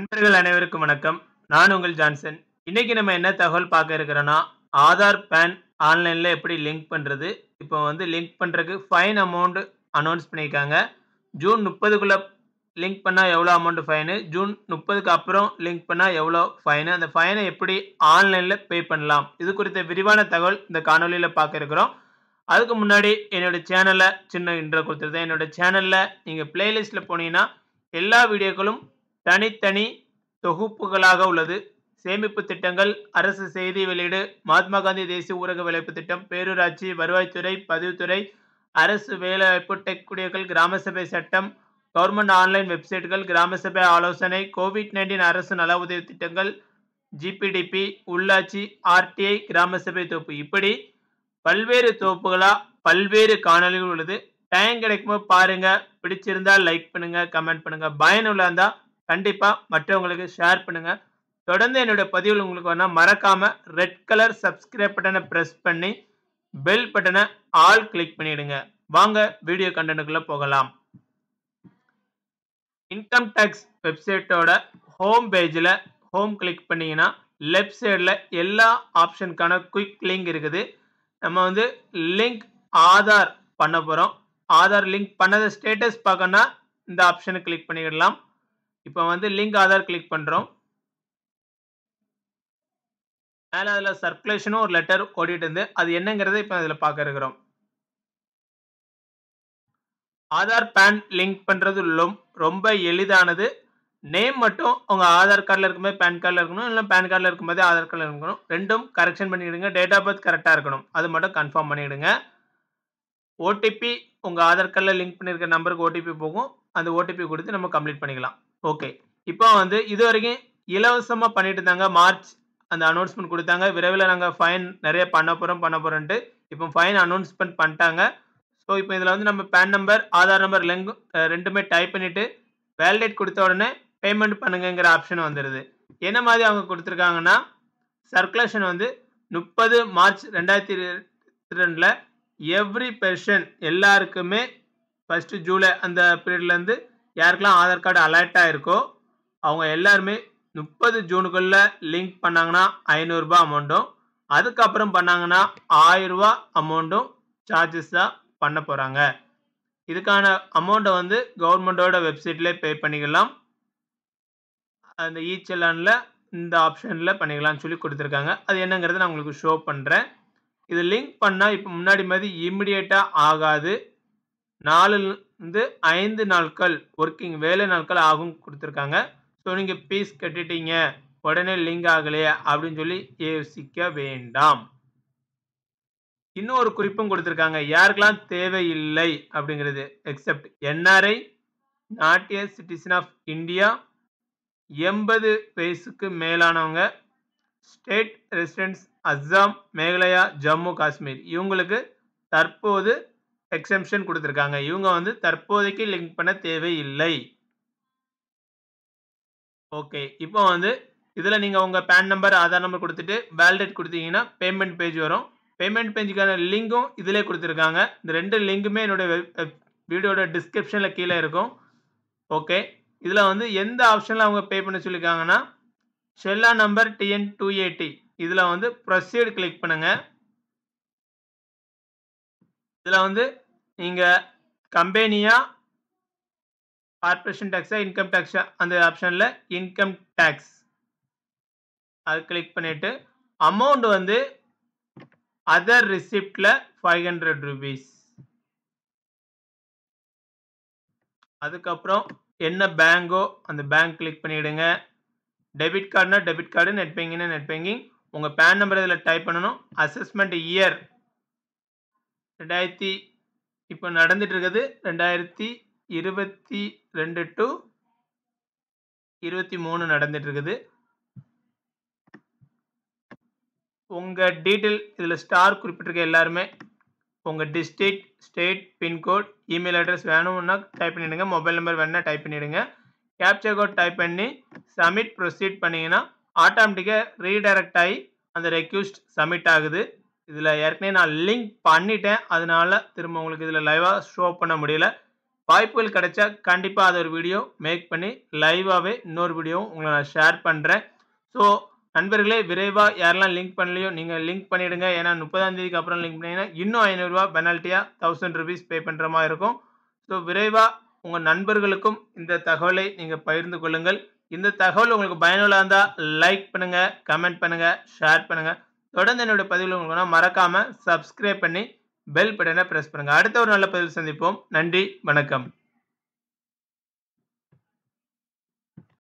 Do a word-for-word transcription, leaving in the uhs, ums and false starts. நண்பர்கள் அனைவருக்கும் வணக்கம். நான் உங்கள் ஜான்சன். இன்னைக்கு நம்ம என்ன தகவல் பார்க்க இருக்கிறோன்னா, ஆதார் பேன் ஆன்லைனில் எப்படி லிங்க் பண்ணுறது. இப்போ வந்து லிங்க் பண்ணுறதுக்கு ஃபைன் அமௌண்ட் அனௌன்ஸ் பண்ணியிருக்காங்க. ஜூன் முப்பதுக்குள்ளே லிங்க் பண்ணால் எவ்வளோ அமௌண்ட் ஃபைனு, ஜூன் முப்பதுக்கு அப்புறம் லிங்க் பண்ணால் எவ்வளோ ஃபைனு, அந்த ஃபைனை எப்படி ஆன்லைனில் பே பண்ணலாம், இது குறித்த விரிவான தகவல் இந்த காணொலியில் பார்க்க இருக்கிறோம். அதுக்கு முன்னாடி என்னோடய சேனலை சின்ன இன்ட்ரோ கொடுத்துருந்தேன். என்னோடய சேனலில் நீங்கள் பிளேலிஸ்ட்டில் போனீங்கன்னா எல்லா வீடியோக்களும் தனித்தனி தொகுப்புகளாக உள்ளது. சேமிப்பு திட்டங்கள், அரசு செய்தி வெளியீடு, மகாத்மா காந்தி தேசிய ஊரக வேலைவாய்ப்பு திட்டம், பேரூராட்சி, வருவாய்த்துறை, பதிவுத்துறை, அரசு வேலைவாய்ப்பு, டெக் குடியர்கள், கிராம சபை சட்டம், கவர்மெண்ட் ஆன்லைன் வெப்சைட்டுகள், கிராம சபை ஆலோசனை, கோவிட் நைன்டீன் அரசு நல உதவி திட்டங்கள், ஜிபிடிபி, உள்ளாட்சி, ஆர்டிஐ, கிராம சபை தொகுப்பு, இப்படி பல்வேறு தொகுப்புகளாக பல்வேறு காணொலிகள் உள்ளது. டைம் கிடைக்கும்போது பாருங்கள். பிடிச்சிருந்தால் லைக் பண்ணுங்கள், கமெண்ட் பண்ணுங்கள். பயனுள்ள இருந்தால் கண்டிப்பாக மற்றவங்களுக்கு ஷேர் பண்ணுங்கள். தொடர்ந்து என்னுடைய பதிவில் உங்களுக்கு வேணால் மறக்காமல் ரெட் கலர் சப்ஸ்கிரைப் பட்டனை ப்ரெஸ் பண்ணி பெல் பட்டனை ஆல் கிளிக் பண்ணிவிடுங்க. வாங்க வீடியோ கண்டென்ட்டுக்குள்ளே போகலாம். இன்கம் டேக்ஸ் வெப்சைட்டோட ஹோம் பேஜில் ஹோம் கிளிக் பண்ணிங்கன்னா லெஃப்ட் சைடில் எல்லா ஆப்ஷனுக்கான குயிக் லிங்க் இருக்குது. நம்ம வந்து லிங்க் ஆதார் பண்ண போகிறோம். ஆதார் லிங்க் பண்ணதை ஸ்டேட்டஸ் பார்க்கணுன்னா இந்த ஆப்ஷனை கிளிக் பண்ணிக்கிடலாம். இப்போ வந்து லிங்க் ஆதார் கிளிக் பண்ணுறோம். மேலே அதில் சர்க்குலேஷனும் ஒரு லெட்டர் ஓடிட்டு இருந்து அது என்னங்கிறத இப்போ அதில் பார்க்க இருக்கிறோம். ஆதார் பேன் லிங்க் பண்ணுறது ரொம்ப எளிதானது. நேம் மட்டும் உங்கள் ஆதார் கார்டில் இருக்கும்போது பேன் கார்டில் இருக்கணும், இல்லை பேன் கார்டில் இருக்கும்போதே ஆதார் கார்டில் இருக்கணும். ரெண்டும் கரெக்ஷன் பண்ணிவிடுங்க. டேட் ஆஃப் பர்த் கரெக்டாக இருக்கணும், அது மட்டும் கன்ஃபார்ம் பண்ணிவிடுங்க. ஓடிபி உங்கள் ஆதார் கார்டில் லிங்க் பண்ணியிருக்கிற நம்பருக்கு ஓடிபி போகும். அந்த ஓடிபி கொடுத்து நம்ம கம்ப்ளீட் பண்ணிக்கலாம். ஓகே, இப்போ வந்து இது வரைக்கும் இலவசமாக பண்ணிட்டு இருந்தாங்க. மார்ச் அந்த அனௌன்ஸ்மெண்ட் கொடுத்தாங்க, விரைவில் நாங்கள் ஃபைன் நிறைய பண்ண போகிறோம் பண்ண போகிறோன்ட்டு. இப்போ ஃபைன் அனௌன்ஸ்மெண்ட் பண்ணிட்டாங்க. ஸோ இப்போ இதில் வந்து நம்ம PAN number, Aadhaar number link ரெண்டுமே டைப் பண்ணிவிட்டு வேலிடேட் கொடுத்த உடனே பேமெண்ட் பண்ணுங்கிற ஆப்ஷன் வந்துடுது. என்ன மாதிரி அவங்க கொடுத்துருக்காங்கன்னா, சர்க்குலேஷன் வந்து முப்பது மார்ச் ரெண்டாயிரத்தி இருபத்தி ரெண்டில் எவ்ரி பெர்சன், எல்லாருக்குமே ஃபஸ்ட்டு ஜூலை அந்த பீரியட்லேருந்து யாருக்கெல்லாம் ஆதார் கார்டு அலர்ட்டாக இருக்கோ அவங்க எல்லாருமே முப்பது ஜூனுக்குள்ளே லிங்க் பண்ணாங்கன்னா ஐநூறுரூபா அமௌண்ட்டும், அதுக்கப்புறம் பண்ணாங்கன்னா ஆயிரரூபா அமௌண்ட்டும் சார்ஜஸ் தான் பண்ண போகிறாங்க. இதுக்கான அமௌண்ட்டை வந்து கவர்மெண்ட்டோட வெப்சைட்லேயே பே பண்ணிக்கலாம். அந்த இ செலானில் இந்த ஆப்ஷனில் பண்ணிக்கலாம்னு சொல்லி கொடுத்துருக்காங்க. அது என்னங்கிறது நான் உங்களுக்கு ஷோ பண்ணுறேன். இது லிங்க் பண்ணால் இப்போ முன்னாடி மாதிரி இம்மிடியேட்டாக ஆகாது, நாலுலேருந்து ஐந்து நாட்கள் ஒர்க்கிங் வேலை நாட்கள் ஆகும் கொடுத்துருக்காங்க. ஸோ நீங்கள் பீஸ் கட்டிட்டீங்க உடனே லிங்க் ஆகலையே அப்படின்னு சொல்லி யோசிக்க வேண்டாம். இன்னும் ஒரு குறிப்பும் கொடுத்துருக்காங்க, யாருக்கெல்லாம் தேவையில்லை அப்படிங்கிறது, except NRI, not a citizen of India, எண்பது வயசுக்கு மேலானவங்க, ஸ்டேட் ரெசிடென்ட்ஸ் அஸ்ஸாம், மேகாலயா, ஜம்மு காஷ்மீர், இவங்களுக்கு தற்போது எக்ஸம்ஷன் கொடுத்துருக்காங்க. இவங்க வந்து தற்போதைக்கு லிங்க் பண்ண தேவையில்லை. ஓகே, இப்போ வந்து இதில் நீங்கள் உங்கள் பேன் நம்பர், ஆதார் நம்பர் கொடுத்துட்டு வேலிடேட் கொடுத்தீங்கன்னா பேமெண்ட் பேஜ் வரும். பேமெண்ட் பேஜுக்கான லிங்கும் இதிலே கொடுத்துருக்காங்க. இந்த ரெண்டு லிங்குமே என்னோட வீடியோட டிஸ்கிரிப்ஷனில் கீழே இருக்கும். ஓகே, இதில் வந்து எந்த ஆப்ஷனில் அவங்க பே பண்ண சொல்லியிருக்காங்கன்னா, செல்லா நம்பர் டிஎன் டூ எயிட்டி இதில் வந்து ப்ரொசீட் கிளிக் பண்ணுங்கள். இதில் வந்து நீங்கள் கம்பெனியாக கார்பரேஷன் டேக்ஸாக இன்கம் டேக்ஸா, அந்த ஆப்ஷனில் இன்கம் டேக்ஸ் அது கிளிக் பண்ணிவிட்டு அமௌண்ட் வந்து அதர் ரிசிப்டில் ஃபைவ் ஹண்ட்ரட் ருபீஸ். அதுக்கப்புறம் என்ன பேங்கோ அந்த பேங்க் கிளிக் பண்ணிவிடுங்க. டெபிட் கார்டுனா டெபிட் கார்டு, நெட் பேங்கிங்னா நெட் பேங்கிங். உங்கள் பேன் நம்பர் இதில் டைப் பண்ணணும். அசஸ்மெண்ட் இயர் ரெண்டாயிரத்தி இப்போ நடந்துட்டு இருக்குது ரெண்டாயிரத்தி இருபத்தி ரெண்டு டு இருபத்தி மூணு நடந்துட்டு இருக்குது. உங்கள் டீட்டெயில் இதில் ஸ்டார் குறிப்பிட்டிருக்க எல்லாருமே, உங்கள் district, state, pincode, email address வேணும்னா டைப் பண்ணிவிடுங்க. மொபைல் நம்பர் வேணும்னா டைப் பண்ணிவிடுங்க. கேப்சா கோட் டைப் பண்ணி சப்மிட் ப்ரொசீட் பண்ணிங்கன்னா ஆட்டோமேட்டிக்காக ரீடைரக்ட் ஆகி அந்த ரெக்வஸ்ட் சப்மிட் ஆகுது. இதில் ஏற்கனவே நான் லிங்க் பண்ணிட்டேன், அதனால் திரும்ப உங்களுக்கு இதில் லைவாக ஷோ பண்ண முடியல. வாய்ப்புகள் கிடைச்சா கண்டிப்பா அது ஒரு வீடியோ மேக் பண்ணி லைவாவே இன்னொரு வீடியோவும் உங்களை நான் ஷேர் பண்றேன். ஸோ நண்பர்களே, விரைவா யாரெல்லாம் லிங்க் பண்ணலையோ நீங்க லிங்க் பண்ணிடுங்க. ஏன்னா முப்பதாம் தேதிக்கு அப்புறம் லிங்க் பண்ணீங்கன்னா இன்னும் ஐநூறு ரூபாய் பெனால்ட்டியா தௌசண்ட் ருபீஸ் பே பண்ற மாதிரி இருக்கும். ஸோ விரைவா உங்க நண்பர்களுக்கும் இந்த தகவலை நீங்க பகிர்ந்து கொள்ளுங்கள். இந்த தகவல் உங்களுக்கு பயனுள்ள இருந்தா லைக் பண்ணுங்க, கமெண்ட் பண்ணுங்க, ஷேர் பண்ணுங்க. தொடர்ந்து என்னுடைய பதிவில் உங்களுக்கு மறக்காம சப்ஸ்கிரைப் பண்ணி பெல் பட்டனை பிரஸ் பண்ணுங்க. அடுத்த ஒரு நல்ல பதிவில் சந்திப்போம். நன்றி, வணக்கம்.